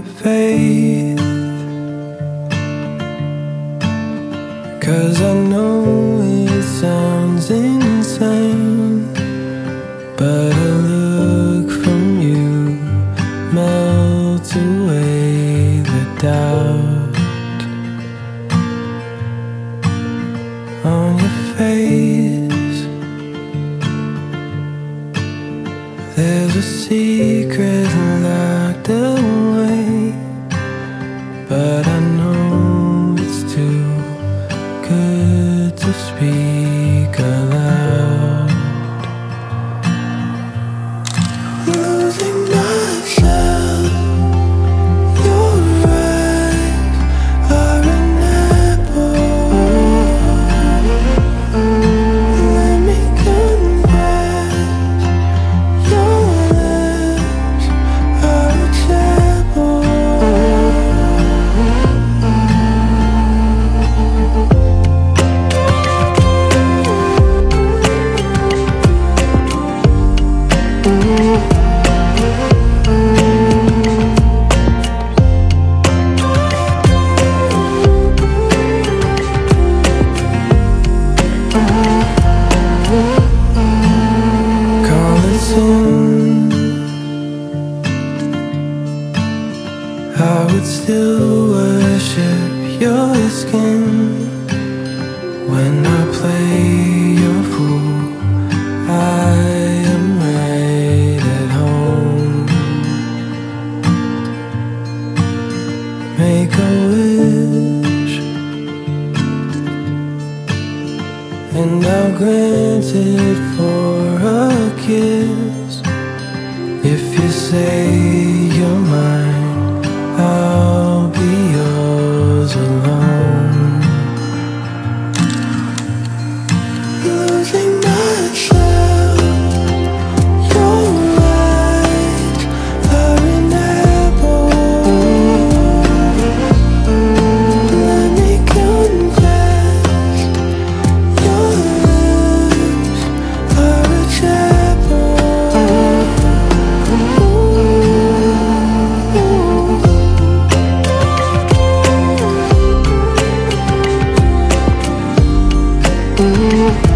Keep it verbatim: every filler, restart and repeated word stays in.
it faith, 'cause I know it sounds insane, but a look from you melts away the doubt on your face. There's a secret locked away, but I know it's too good to speak aloud. Losing myself, your eyes are an apple. Let me confess, your lips are a chapel. I would still worship your skin when I play your fool. I am right at home. Make a wish, and I'll grant it for a kiss. If you say you're mine, I'll be yours alone. Losing myself, your eyes are an apple. Let me confess, your lips are a chapel. Ooh.